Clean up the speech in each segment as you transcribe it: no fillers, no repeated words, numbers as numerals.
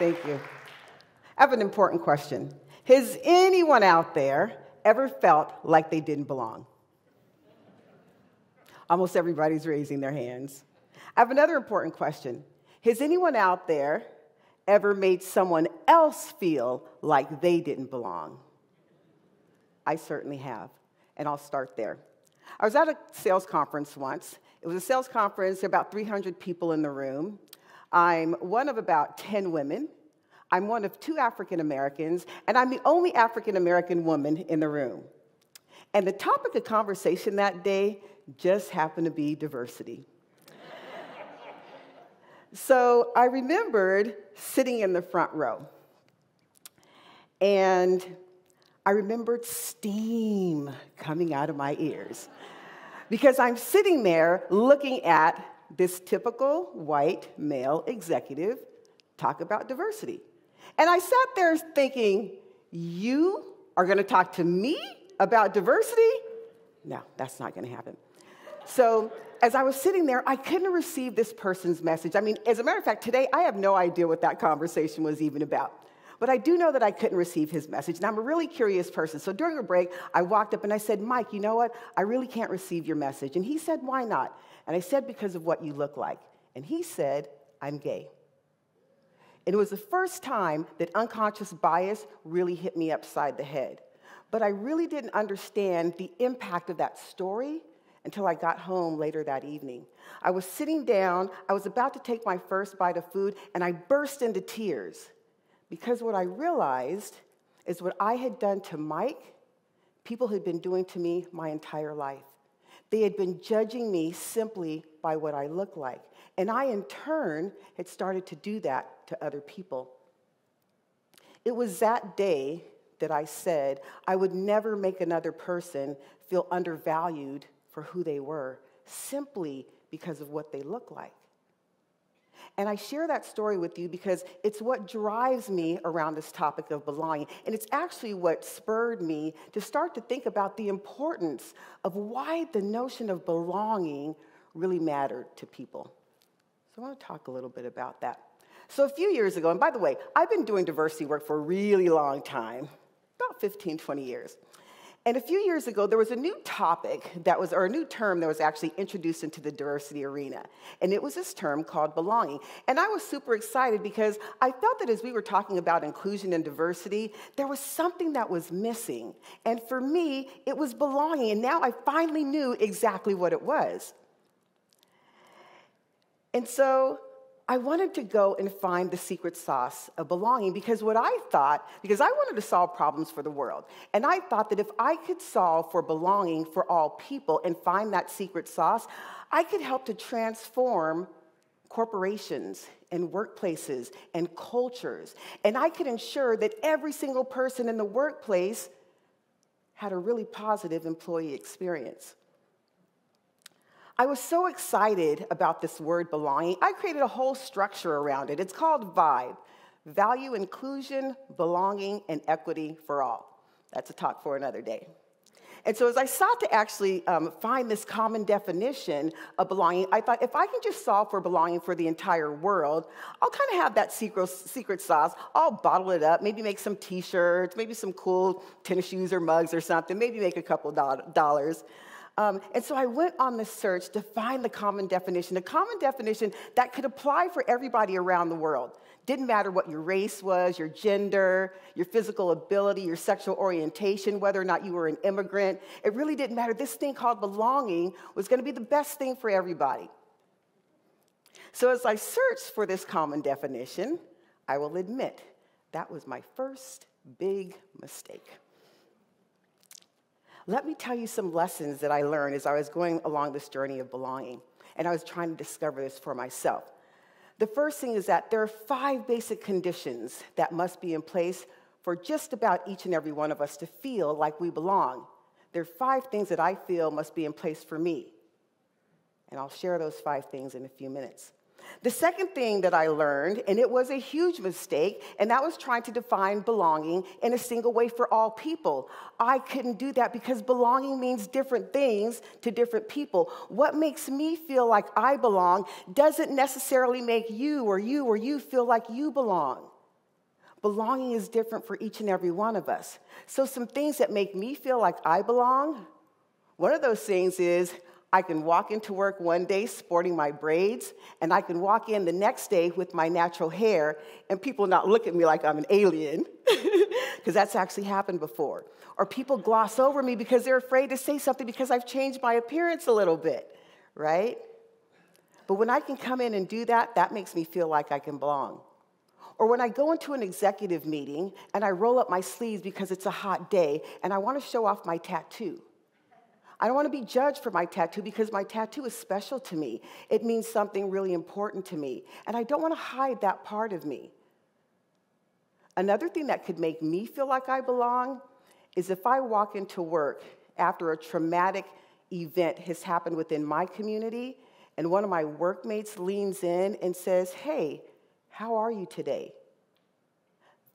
Thank you. I have an important question. Has anyone out there ever felt like they didn't belong? Almost everybody's raising their hands. I have another important question. Has anyone out there ever made someone else feel like they didn't belong? I certainly have, and I'll start there. I was at a sales conference once. It was a sales conference, about 300 people in the room. I'm one of about 10 women. I'm one of 2 African Americans, and I'm the only African American woman in the room. And the topic of conversation that day just happened to be diversity. So I remembered sitting in the front row, and I remembered steam coming out of my ears because I'm sitting there looking at this typical white male executive talk about diversity. And I sat there thinking, you are going to talk to me about diversity? No, that's not going to happen. So as I was sitting there, I couldn't receive this person's message. I mean, as a matter of fact, today I have no idea what that conversation was even about. But I do know that I couldn't receive his message, and I'm a really curious person. So during a break, I walked up and I said, Mike, you know what? I really can't receive your message. And he said, why not? And I said, because of what you look like. And he said, I'm gay. And it was the first time that unconscious bias really hit me upside the head. But I really didn't understand the impact of that story until I got home later that evening. I was sitting down, I was about to take my first bite of food, and I burst into tears. Because what I realized is what I had done to Mike, people had been doing to me my entire life. They had been judging me simply by what I looked like. And I, in turn, had started to do that to other people. It was that day that I said I would never make another person feel undervalued for who they were, simply because of what they looked like. And I share that story with you because it's what drives me around this topic of belonging. And it's actually what spurred me to start to think about the importance of why the notion of belonging really mattered to people. So I want to talk a little bit about that. So a few years ago, and by the way, I've been doing diversity work for a really long time, about 15, 20 years. And a few years ago, there was a new topic that was, or a new term that was actually introduced into the diversity arena. And it was this term called belonging. And I was super excited because I felt that as we were talking about inclusion and diversity, there was something that was missing. And for me, it was belonging. And now I finally knew exactly what it was. And so I wanted to go and find the secret sauce of belonging because what I thought, because I wanted to solve problems for the world. And I thought that if I could solve for belonging for all people and find that secret sauce, I could help to transform corporations and workplaces and cultures. And I could ensure that every single person in the workplace had a really positive employee experience. I was so excited about this word belonging, I created a whole structure around it. It's called VIBE, Value, Inclusion, Belonging, and Equity for All. That's a talk for another day. And so as I sought to actually find this common definition of belonging, I thought if I can just solve for belonging for the entire world, I'll kind of have that secret sauce. I'll bottle it up, maybe make some t-shirts, maybe some cool tennis shoes or mugs or something, maybe make a couple dollars. And so I went on this search to find a common definition that could apply for everybody around the world. Didn't matter what your race was, your gender, your physical ability, your sexual orientation, whether or not you were an immigrant. It really didn't matter. This thing called belonging was going to be the best thing for everybody. So as I searched for this common definition, I will admit that was my first big mistake. Let me tell you some lessons that I learned as I was going along this journey of belonging, and I was trying to discover this for myself. The first thing is that there are 5 basic conditions that must be in place for just about each and every one of us to feel like we belong. There are 5 things that I feel must be in place for me, and I'll share those 5 things in a few minutes. The second thing that I learned, and it was a huge mistake, and that was trying to define belonging in a single way for all people. I couldn't do that because belonging means different things to different people. What makes me feel like I belong doesn't necessarily make you or you or you feel like you belong. Belonging is different for each and every one of us. So some things that make me feel like I belong, one of those things is I can walk into work one day sporting my braids, and I can walk in the next day with my natural hair, and people not look at me like I'm an alien, because that's actually happened before. Or people gloss over me because they're afraid to say something because I've changed my appearance a little bit, right? But when I can come in and do that, that makes me feel like I can belong. Or when I go into an executive meeting and I roll up my sleeves because it's a hot day and I want to show off my tattoo. I don't want to be judged for my tattoo because my tattoo is special to me. It means something really important to me. And I don't want to hide that part of me. Another thing that could make me feel like I belong is if I walk into work after a traumatic event has happened within my community and one of my workmates leans in and says, "Hey, how are you today?"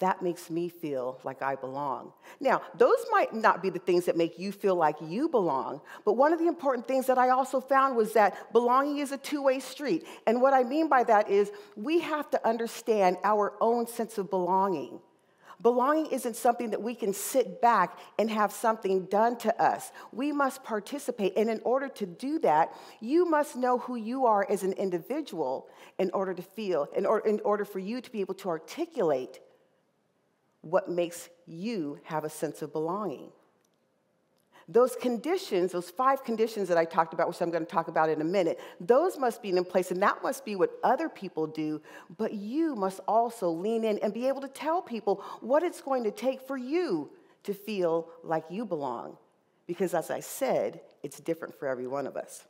That makes me feel like I belong. Now, those might not be the things that make you feel like you belong, but one of the important things that I also found was that belonging is a two-way street. And what I mean by that is we have to understand our own sense of belonging. Belonging isn't something that we can sit back and have something done to us. We must participate, and in order to do that, you must know who you are as an individual in order to feel, in order for you to be able to articulate what makes you have a sense of belonging. Those conditions, those 5 conditions that I talked about, which I'm going to talk about in a minute, those must be in place, and that must be what other people do, but you must also lean in and be able to tell people what it's going to take for you to feel like you belong, because as I said, it's different for every one of us.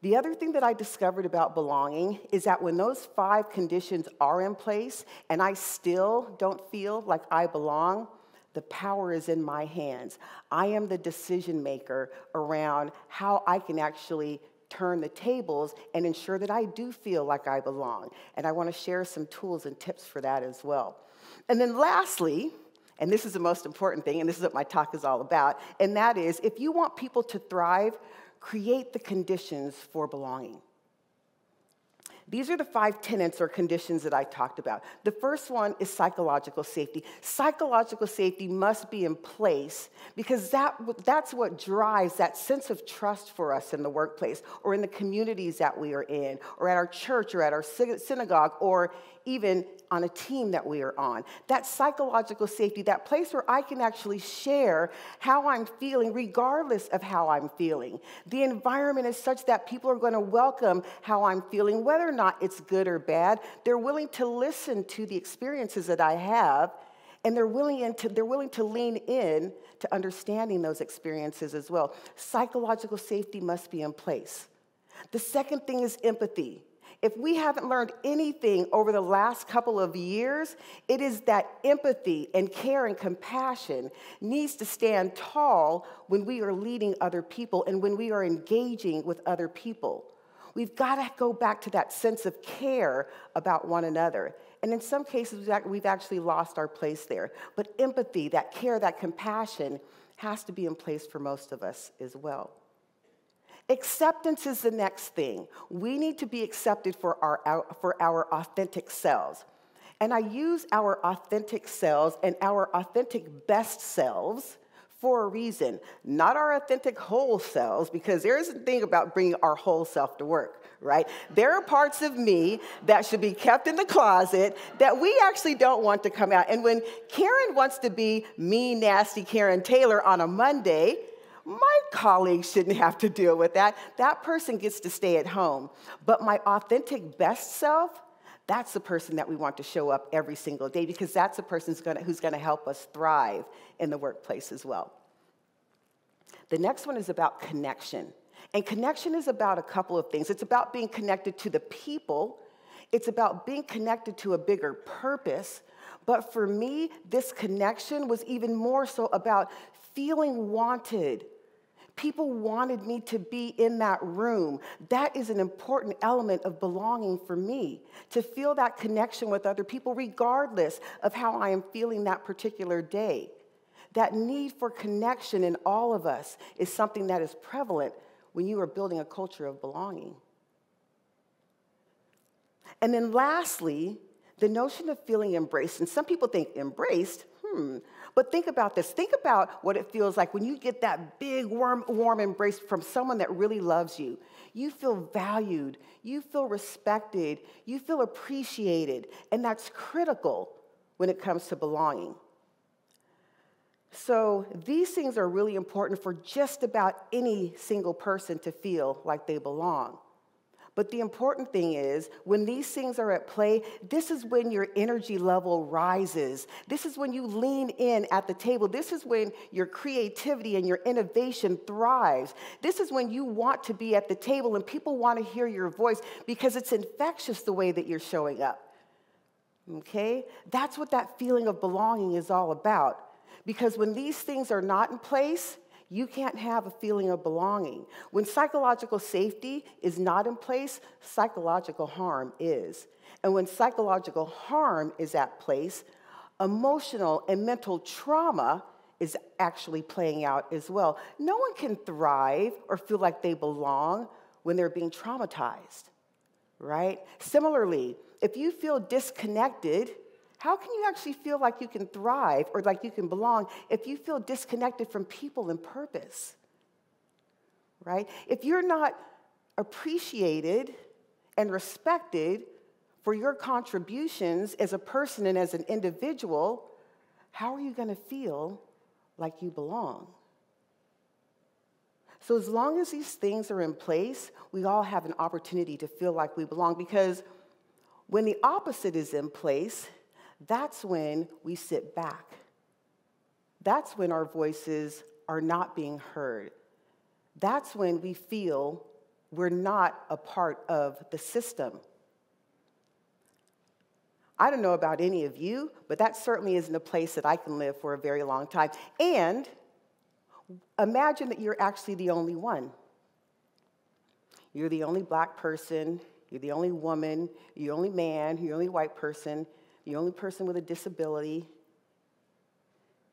The other thing that I discovered about belonging is that when those 5 conditions are in place and I still don't feel like I belong, the power is in my hands. I am the decision maker around how I can actually turn the tables and ensure that I do feel like I belong. And I want to share some tools and tips for that as well. And then lastly, and this is the most important thing, and this is what my talk is all about, and that is if you want people to thrive, create the conditions for belonging. These are the 5 tenets or conditions that I talked about. The first one is psychological safety. Psychological safety must be in place because that's what drives that sense of trust for us in the workplace or in the communities that we are in or at our church or at our synagogue or even on a team that we are on. That psychological safety, that place where I can actually share how I'm feeling regardless of how I'm feeling. The environment is such that people are going to welcome how I'm feeling, whether or not it's good or bad. They're willing to listen to the experiences that I have, and they're willing to lean in to understanding those experiences as well. Psychological safety must be in place. The second thing is empathy. If we haven't learned anything over the last couple of years, it is that empathy and care and compassion needs to stand tall when we are leading other people and when we are engaging with other people. We've got to go back to that sense of care about one another. And in some cases, we've actually lost our place there. But empathy, that care, that compassion has to be in place for most of us as well. Acceptance is the next thing. We need to be accepted for our authentic selves. And I use our authentic selves and our authentic best selves for a reason. Not our authentic whole selves, because there isn't a thing about bringing our whole self to work, right? There are parts of me that should be kept in the closet that we actually don't want to come out. And when Carin wants to be mean, nasty Carin Taylor on a Monday, my colleagues shouldn't have to deal with that. That person gets to stay at home. But my authentic best self, that's the person that we want to show up every single day because that's the person who's going to help us thrive in the workplace as well. The next one is about connection. And connection is about a couple of things. It's about being connected to the people. It's about being connected to a bigger purpose. But for me, this connection was even more so about feeling wanted. People wanted me to be in that room. That is an important element of belonging for me, to feel that connection with other people regardless of how I am feeling that particular day. That need for connection in all of us is something that is prevalent when you are building a culture of belonging. And then lastly, the notion of feeling embraced, and some people think embraced, but think about this. Think about what it feels like when you get that big, warm embrace from someone that really loves you. You feel valued, you feel respected, you feel appreciated, and that's critical when it comes to belonging. So these things are really important for just about any single person to feel like they belong. But the important thing is, when these things are at play, this is when your energy level rises. This is when you lean in at the table. This is when your creativity and your innovation thrives. This is when you want to be at the table and people want to hear your voice because it's infectious the way that you're showing up. Okay? That's what that feeling of belonging is all about. Because when these things are not in place, you can't have a feeling of belonging. When psychological safety is not in place, psychological harm is. And when psychological harm is at place, emotional and mental trauma is actually playing out as well. No one can thrive or feel like they belong when they're being traumatized, right? Similarly, if you feel disconnected, how can you actually feel like you can thrive or like you can belong if you feel disconnected from people and purpose, right? If you're not appreciated and respected for your contributions as a person and as an individual, how are you going to feel like you belong? So as long as these things are in place, we all have an opportunity to feel like we belong, because when the opposite is in place, that's when we sit back. That's when our voices are not being heard. That's when we feel we're not a part of the system. I don't know about any of you, but that certainly isn't a place that I can live for a very long time. And imagine that you're actually the only one. You're the only black person, you're the only woman, you're the only man, you're the only white person, the only person with a disability.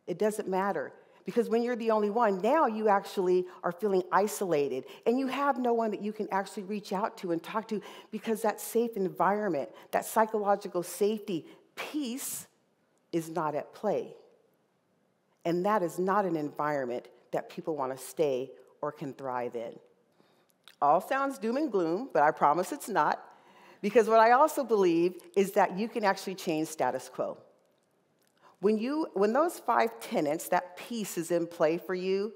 It doesn't matter, because when you're the only one, now you actually are feeling isolated, and you have no one that you can actually reach out to and talk to, because that safe environment, that psychological safety, peace is not at play. And that is not an environment that people want to stay or can thrive in. All sounds doom and gloom, but I promise it's not. Because what I also believe is that you can actually change status quo. When those 5 tenets, that peace is in play for you,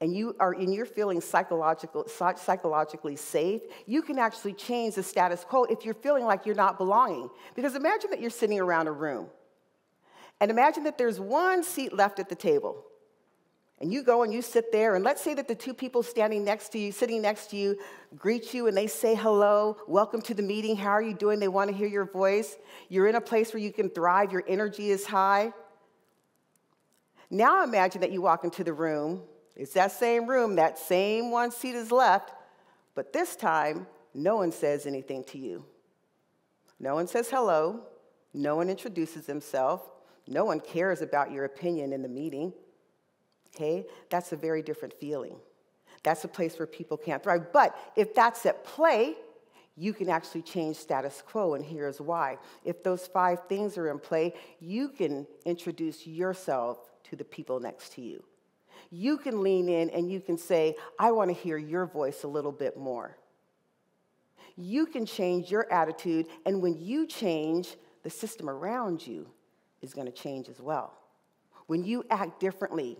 and you're feeling psychologically safe, you can actually change the status quo if you're feeling like you're not belonging. Because imagine that you're sitting around a room, and imagine that there's one seat left at the table. And you go and you sit there, and let's say that the 2 people sitting next to you, greet you, and they say hello, welcome to the meeting, how are you doing? They want to hear your voice. You're in a place where you can thrive, your energy is high. Now imagine that you walk into the room, it's that same room, that same one seat is left, but this time, no one says anything to you. No one says hello, no one introduces themselves, no one cares about your opinion in the meeting. Okay? That's a very different feeling. That's a place where people can't thrive. But if that's at play, you can actually change status quo, and here's why. If those 5 things are in play, you can introduce yourself to the people next to you. You can lean in and you can say, I want to hear your voice a little bit more. You can change your attitude, and when you change, the system around you is going to change as well. When you act differently,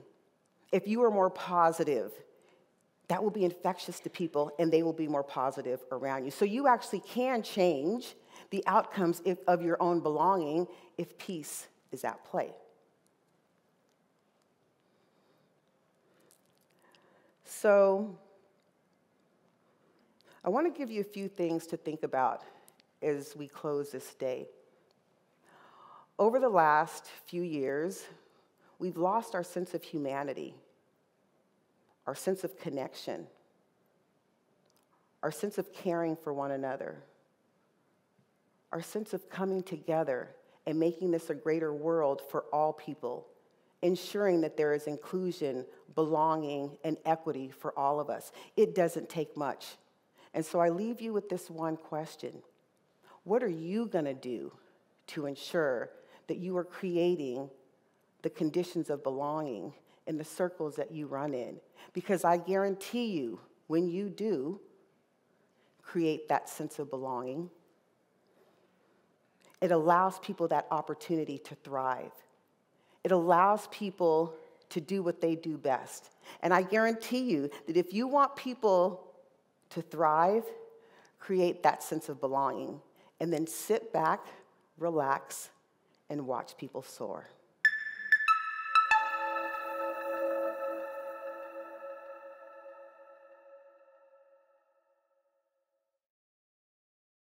if you are more positive, that will be infectious to people, and they will be more positive around you. So you actually can change the outcomes of your own belonging if peace is at play. So I want to give you a few things to think about as we close this day. Over the last few years, we've lost our sense of humanity, our sense of connection, our sense of caring for one another, our sense of coming together and making this a greater world for all people, ensuring that there is inclusion, belonging, and equity for all of us. It doesn't take much. And so I leave you with this one question. What are you going to do to ensure that you are creating the conditions of belonging in the circles that you run in. Because I guarantee you, when you do create that sense of belonging, it allows people that opportunity to thrive. It allows people to do what they do best. And I guarantee you that if you want people to thrive, create that sense of belonging, and then sit back, relax, and watch people soar.